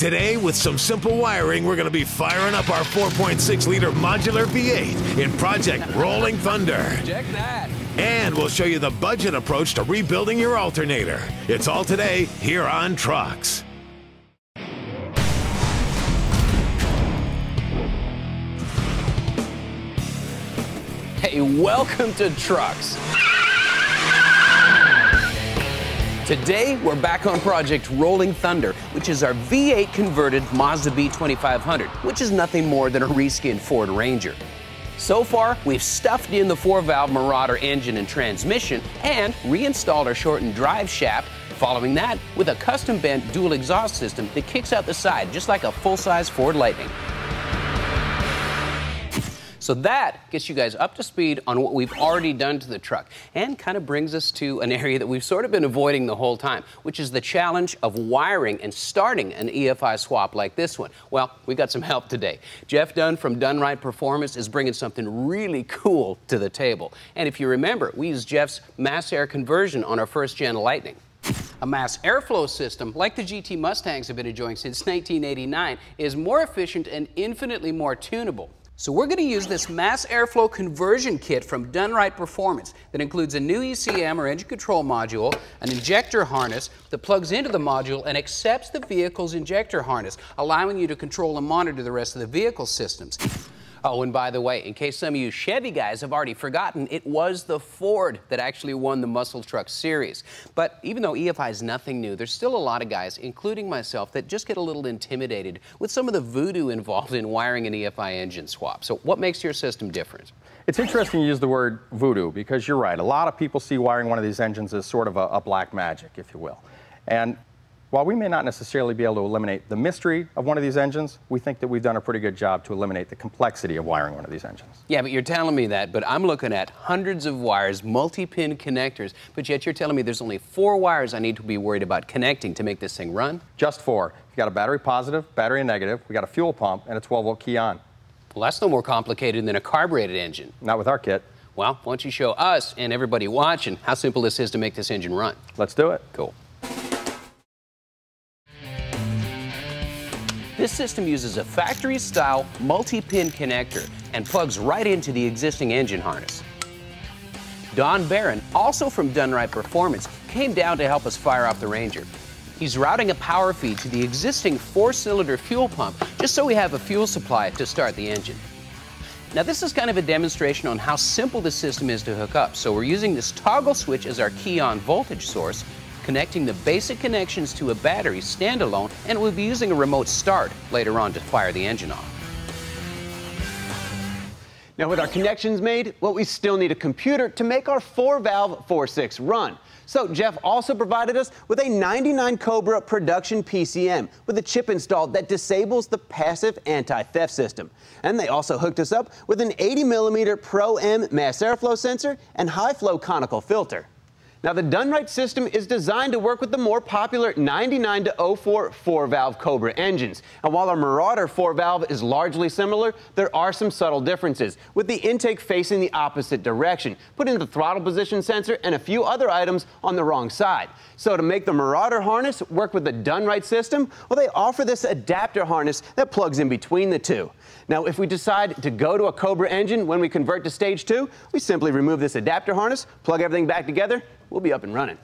Today, with some simple wiring, we're going to be firing up our 4.6-liter modular V8 in Project Rolling Thunder. Check that. And we'll show you the budget approach to rebuilding your alternator. It's all today here on Trucks. Hey, welcome to Trucks. Today, we're back on Project Rolling Thunder, which is our V8 converted Mazda B2500, which is nothing more than a reskinned Ford Ranger. So far, we've stuffed in the 4-valve Marauder engine and transmission and reinstalled our shortened drive shaft, following that with a custom-bent dual exhaust system that kicks out the side just like a full-size Ford Lightning. So that gets you guys up to speed on what we've already done to the truck and kind of brings us to an area that we've sort of been avoiding the whole time, which is the challenge of wiring and starting an EFI swap like this one. Well, we got some help today. Jeff Dunn from Dunn-Rite Performance is bringing something really cool to the table. And if you remember, we used Jeff's mass air conversion on our first-gen Lightning. A mass airflow system, like the GT Mustangs have been enjoying since 1989, is more efficient and infinitely more tunable. So we're going to use this mass airflow conversion kit from Dunn-Rite Performance that includes a new ECM or engine control module, an injector harness that plugs into the module and accepts the vehicle's injector harness, allowing you to control and monitor the rest of the vehicle systems. Oh, and by the way, in case some of you Chevy guys have already forgotten, it was the Ford that actually won the Muscle Truck Series. But even though EFI is nothing new, there's still a lot of guys, including myself, that just get a little intimidated with some of the voodoo involved in wiring an EFI engine swap. So what makes your system different? It's interesting you use the word voodoo because you're right. A lot of people see wiring one of these engines as sort of a black magic, if you will. And while we may not necessarily be able to eliminate the mystery of one of these engines, we think that we've done a pretty good job to eliminate the complexity of wiring one of these engines. Yeah, but you're telling me that, but I'm looking at hundreds of wires, multi-pin connectors, but yet you're telling me there's only 4 wires I need to be worried about connecting to make this thing run? Just 4. You've got a battery positive, battery negative, we got a fuel pump, and a 12-volt key on. Well, that's no more complicated than a carbureted engine. Not with our kit. Well, why don't you show us and everybody watching how simple this is to make this engine run? Let's do it. Cool. This system uses a factory-style multi-pin connector and plugs right into the existing engine harness. Don Barron, also from Dunn-Rite Performance, came down to help us fire off the Ranger. He's routing a power feed to the existing 4-cylinder fuel pump just so we have a fuel supply to start the engine. Now this is kind of a demonstration on how simple this system is to hook up, so we're using this toggle switch as our key-on voltage source, connecting the basic connections to a battery standalone, and we'll be using a remote start later on to fire the engine off. Now with our connections made, well, we still need a computer to make our 4-valve 4.6 run. So Jeff also provided us with a 99 Cobra production PCM with a chip installed that disables the passive anti-theft system. And they also hooked us up with an 80mm Pro-M mass airflow sensor and high-flow conical filter. Now the Dunn-Rite system is designed to work with the more popular 99 to 04 4-valve Cobra engines. And while our Marauder 4-valve is largely similar, there are some subtle differences, with the intake facing the opposite direction, putting the throttle position sensor and a few other items on the wrong side. So to make the Marauder harness work with the Dunn-Rite system, well, they offer this adapter harness that plugs in between the two. Now if we decide to go to a Cobra engine when we convert to Stage 2, we simply remove this adapter harness, plug everything back together, we'll be up and running.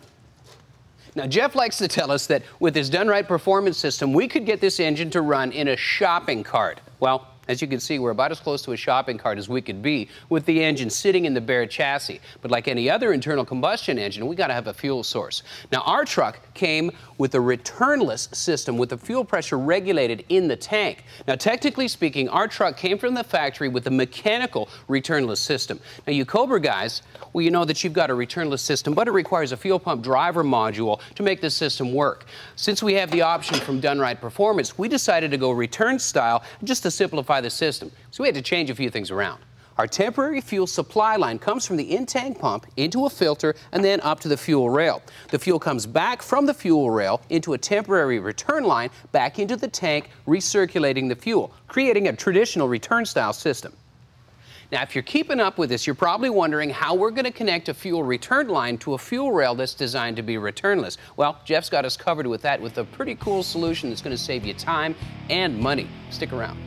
Now, Jeff likes to tell us that with his Dunn-Rite Performance system, we could get this engine to run in a shopping cart. Well, as you can see, we're about as close to a shopping cart as we could be with the engine sitting in the bare chassis. But like any other internal combustion engine, we got to have a fuel source. Now, our truck came with a returnless system with the fuel pressure regulated in the tank. Now, technically speaking, our truck came from the factory with a mechanical returnless system. Now, you Cobra guys, well, you know that you've got a returnless system, but it requires a fuel pump driver module to make this system work. Since we have the option from Dunn-Rite Performance, we decided to go return style just to simplify the system, so we had to change a few things around. Our temporary fuel supply line comes from the in-tank pump into a filter and then up to the fuel rail. The fuel comes back from the fuel rail into a temporary return line back into the tank, recirculating the fuel, creating a traditional return style system. Now, if you're keeping up with this, you're probably wondering how we're going to connect a fuel return line to a fuel rail that's designed to be returnless. Well, Jeff's got us covered with that with a pretty cool solution that's going to save you time and money. Stick around.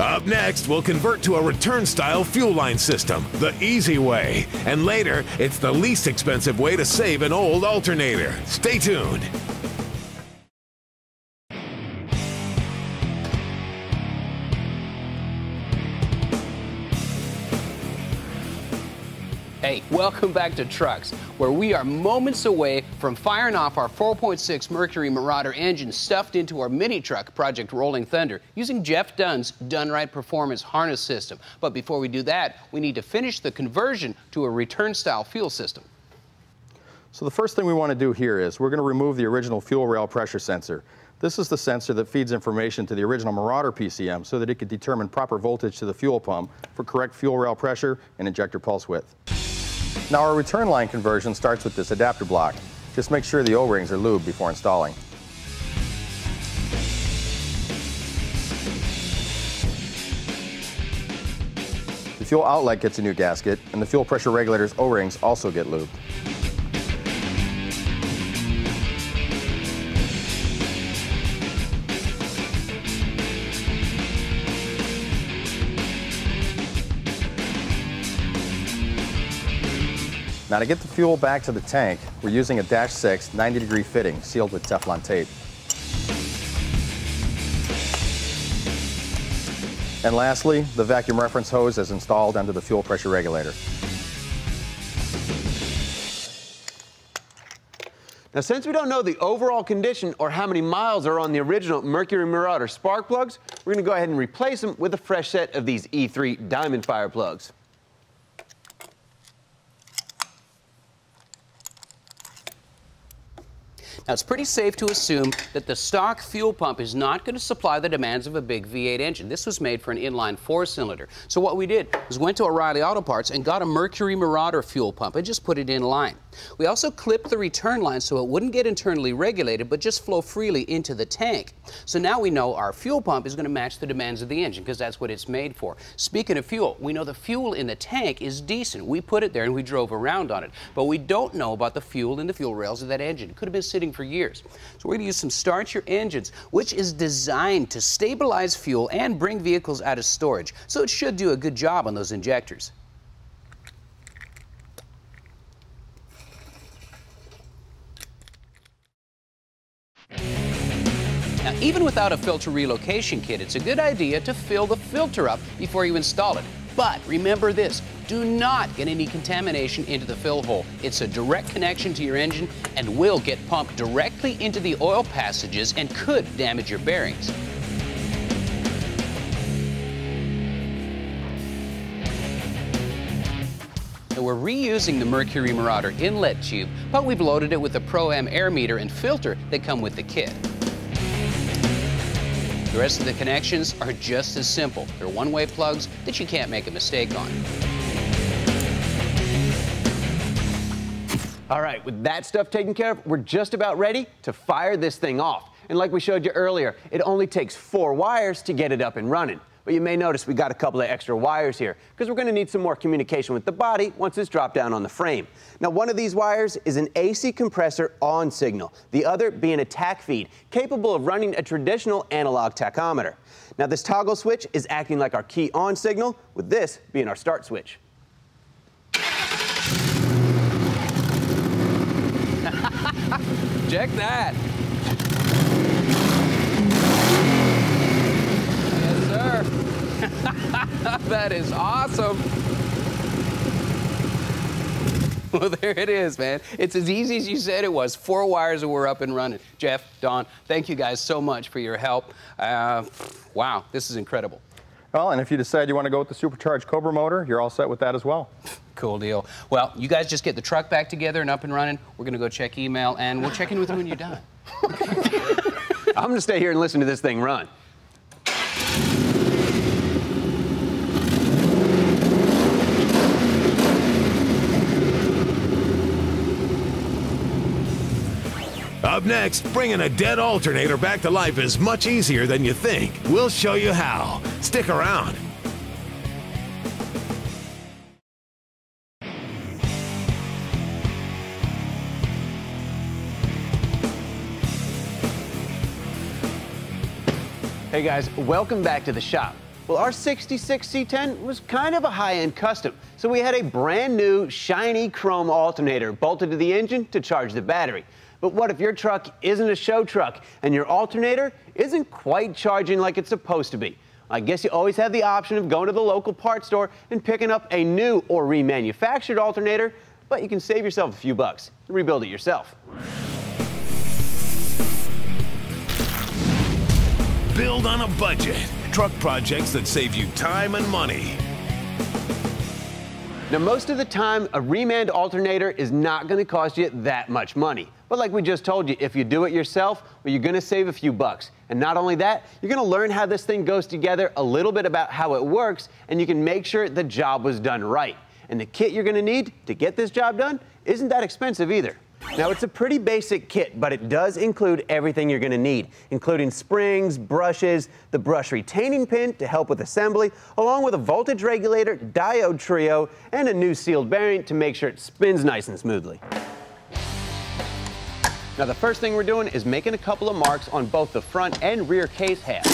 Up next, we'll convert to a return-style fuel line system, the easy way. And later, it's the least expensive way to save an old alternator. Stay tuned. Hey, welcome back to Trucks, where we are moments away from firing off our 4.6 Mercury Marauder engine stuffed into our mini truck, Project Rolling Thunder, using Jeff Dunn's Dunn-Rite Performance harness system. But before we do that, we need to finish the conversion to a return-style fuel system. So the first thing we want to do here is we're going to remove the original fuel rail pressure sensor. This is the sensor that feeds information to the original Marauder PCM so that it could determine proper voltage to the fuel pump for correct fuel rail pressure and injector pulse width. Now our return line conversion starts with this adapter block. Just make sure the O-rings are lubed before installing. The fuel outlet gets a new gasket, and the fuel pressure regulator's O-rings also get lubed. Now to get the fuel back to the tank, we're using a Dash 6 90-degree fitting sealed with Teflon tape. And lastly, the vacuum reference hose is installed under the fuel pressure regulator. Now, since we don't know the overall condition or how many miles are on the original Mercury Marauder spark plugs, we're going to go ahead and replace them with a fresh set of these E3 Diamond Fire Plugs. Now, it's pretty safe to assume that the stock fuel pump is not going to supply the demands of a big V8 engine. This was made for an inline four-cylinder. So what we did was went to O'Reilly Auto Parts and got a Mercury Marauder fuel pump and just put it in line. We also clipped the return line so it wouldn't get internally regulated but just flow freely into the tank. So now we know our fuel pump is going to match the demands of the engine because that's what it's made for. Speaking of fuel, we know the fuel in the tank is decent. We put it there and we drove around on it. But we don't know about the fuel in the fuel rails of that engine. It could have been sitting for years. So we're going to use some Start Your Engines, which is designed to stabilize fuel and bring vehicles out of storage. So it should do a good job on those injectors. Now, even without a filter relocation kit, it's a good idea to fill the filter up before you install it. But remember this, do not get any contamination into the fill hole. It's a direct connection to your engine and will get pumped directly into the oil passages and could damage your bearings. So we're reusing the Mercury Marauder inlet tube, but we've loaded it with a Pro-M air meter and filter that come with the kit. The rest of the connections are just as simple. They're one-way plugs that you can't make a mistake on. All right, with that stuff taken care of, we're just about ready to fire this thing off. And like we showed you earlier, it only takes 4 wires to get it up and running. But you may notice we got a couple of extra wires here because we're going to need some more communication with the body once it's dropped down on the frame. Now, one of these wires is an AC compressor on signal, the other being a tach feed, capable of running a traditional analog tachometer. Now, this toggle switch is acting like our key on signal, with this being our start switch. Check that. That is awesome. Well, there it is, man. It's as easy as you said it was. 4 wires and we're up and running. Jeff, Don, thank you guys so much for your help. Wow, this is incredible. Well, and if you decide you want to go with the supercharged Cobra motor, you're all set with that as well. Cool deal. Well, you guys just get the truck back together and up and running. We're going to go check email, and we'll check in with you when you're done. I'm going to stay here and listen to this thing run. Up next, bringing a dead alternator back to life is much easier than you think. We'll show you how. Stick around. Hey guys, welcome back to the shop. Well, our 66 C10 was kind of a high-end custom, so we had a brand new shiny chrome alternator bolted to the engine to charge the battery. But what if your truck isn't a show truck and your alternator isn't quite charging like it's supposed to be? I guess you always have the option of going to the local parts store and picking up a new or remanufactured alternator, but you can save yourself a few bucks and rebuild it yourself. Build on a budget. Truck projects that save you time and money. Now, most of the time, a reman alternator is not going to cost you that much money. But like we just told you, if you do it yourself, well, you're going to save a few bucks. And not only that, you're going to learn how this thing goes together, a little bit about how it works, and you can make sure the job was done right. And the kit you're going to need to get this job done isn't that expensive either. Now, it's a pretty basic kit, but it does include everything you're going to need, including springs, brushes, the brush retaining pin to help with assembly, along with a voltage regulator, diode trio, and a new sealed bearing to make sure it spins nice and smoothly. Now, the first thing we're doing is making a couple of marks on both the front and rear case half.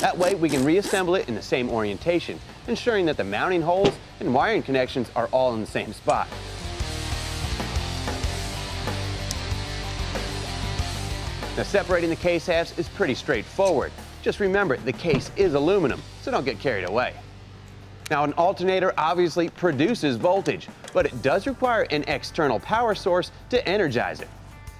That way, we can reassemble it in the same orientation, ensuring that the mounting holes and wiring connections are all in the same spot. Now, separating the case halves is pretty straightforward. Just remember, the case is aluminum, so don't get carried away. Now, an alternator obviously produces voltage, but it does require an external power source to energize it.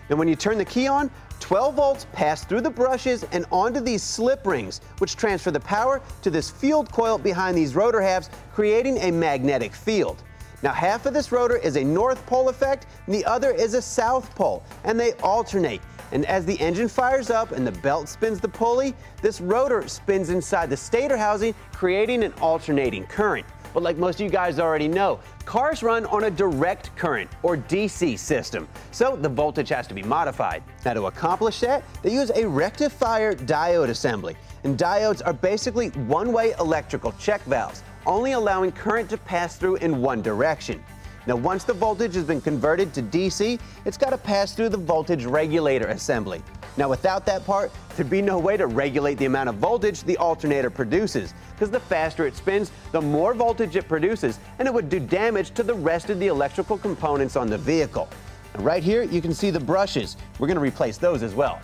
And when you turn the key on, 12 volts pass through the brushes and onto these slip rings, which transfer the power to this field coil behind these rotor halves, creating a magnetic field. Now, half of this rotor is a north pole effect, and the other is a south pole, and they alternate. And as the engine fires up and the belt spins the pulley, this rotor spins inside the stator housing, creating an alternating current. But like most of you guys already know, cars run on a direct current, or DC system, so the voltage has to be modified. Now, to accomplish that, they use a rectifier diode assembly. And diodes are basically one-way electrical check valves, only allowing current to pass through in one direction. Now, once the voltage has been converted to DC, it's got to pass through the voltage regulator assembly. Now, without that part, there'd be no way to regulate the amount of voltage the alternator produces, because the faster it spins, the more voltage it produces, and it would do damage to the rest of the electrical components on the vehicle. And right here, you can see the brushes. We're going to replace those as well.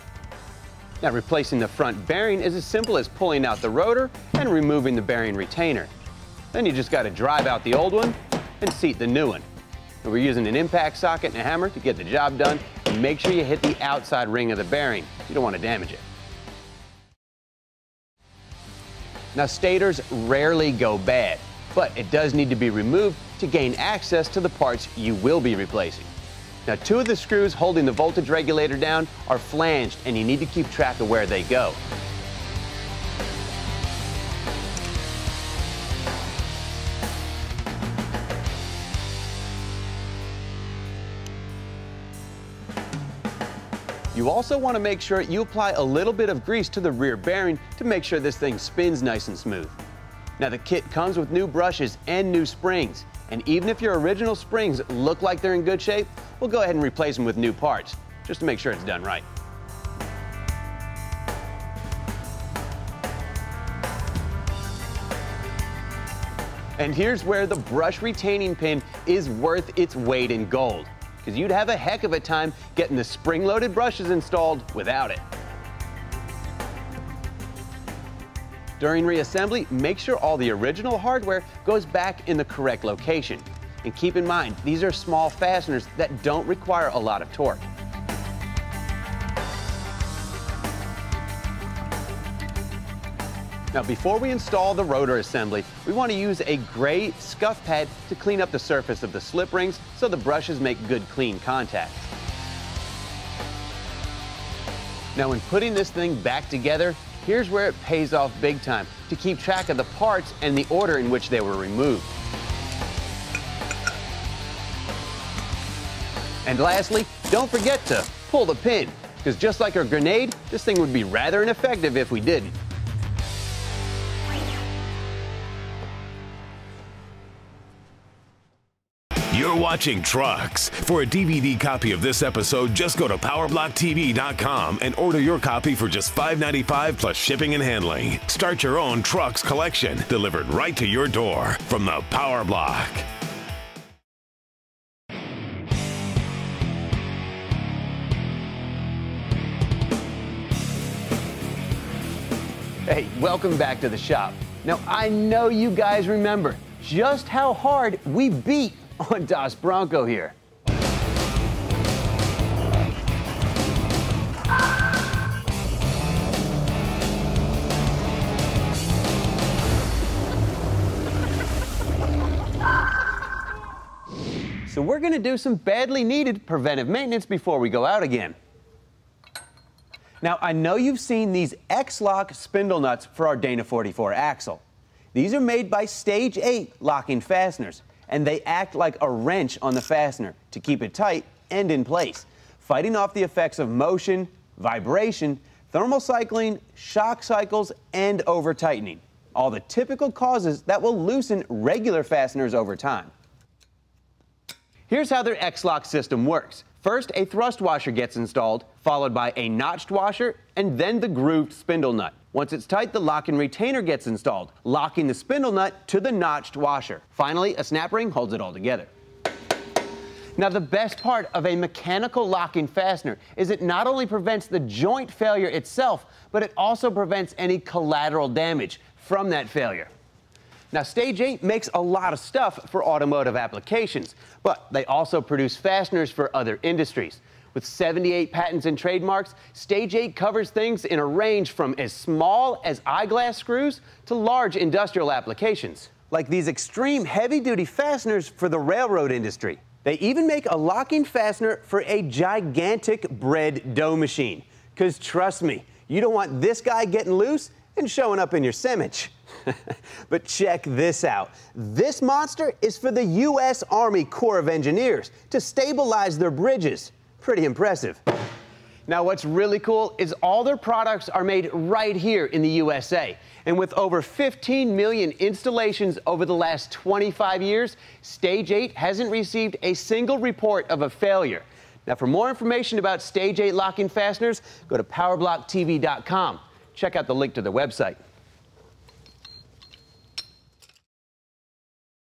Now, replacing the front bearing is as simple as pulling out the rotor and removing the bearing retainer. Then you just got to drive out the old one and seat the new one. And we're using an impact socket and a hammer to get the job done. And make sure you hit the outside ring of the bearing. You don't want to damage it. Now, stators rarely go bad, but it does need to be removed to gain access to the parts you will be replacing. Now, two of the screws holding the voltage regulator down are flanged, and you need to keep track of where they go. You also want to make sure you apply a little bit of grease to the rear bearing to make sure this thing spins nice and smooth. Now, the kit comes with new brushes and new springs, and even if your original springs look like they're in good shape, we'll go ahead and replace them with new parts, just to make sure it's done right. And here's where the brush retaining pin is worth its weight in gold, because you'd have a heck of a time getting the spring-loaded brushes installed without it. During reassembly, make sure all the original hardware goes back in the correct location. And keep in mind, these are small fasteners that don't require a lot of torque. Now, before we install the rotor assembly, we want to use a gray scuff pad to clean up the surface of the slip rings so the brushes make good, clean contact. Now, when putting this thing back together, here's where it pays off big time to keep track of the parts and the order in which they were removed. And lastly, don't forget to pull the pin, because just like our grenade, this thing would be rather ineffective if we didn't. You're watching Trucks. For a DVD copy of this episode, just go to PowerBlockTV.com and order your copy for just $5.95 plus shipping and handling. Start your own Trucks collection, delivered right to your door from the Power Block. Hey, welcome back to the shop. Now, I know you guys remember just how hard we beat on Das Bronco here. So we're gonna do some badly needed preventive maintenance before we go out again. Now, I know you've seen these X-Lock spindle nuts for our Dana 44 axle. These are made by Stage 8 locking fasteners, and they act like a wrench on the fastener to keep it tight and in place, fighting off the effects of motion, vibration, thermal cycling, shock cycles, and over-tightening, all the typical causes that will loosen regular fasteners over time. Here's how their X-Lock system works. First, a thrust washer gets installed, followed by a notched washer, and then the grooved spindle nut. Once it's tight, the locking retainer gets installed, locking the spindle nut to the notched washer. Finally, a snap ring holds it all together. Now, the best part of a mechanical locking fastener is it not only prevents the joint failure itself, but it also prevents any collateral damage from that failure. Now, Stage 8 makes a lot of stuff for automotive applications, but they also produce fasteners for other industries. With 78 patents and trademarks, Stage 8 covers things in a range from as small as eyeglass screws to large industrial applications, like these extreme heavy-duty fasteners for the railroad industry. They even make a locking fastener for a gigantic bread dough machine, because trust me, you don't want this guy getting loose and showing up in your sandwich. But check this out. This monster is for the U.S. Army Corps of Engineers to stabilize their bridges. Pretty impressive. Now, what's really cool is all their products are made right here in the USA. And with over 15 million installations over the last 25 years, Stage 8 hasn't received a single report of a failure. Now, for more information about Stage 8 locking fasteners, go to PowerBlockTV.com. Check out the link to their website.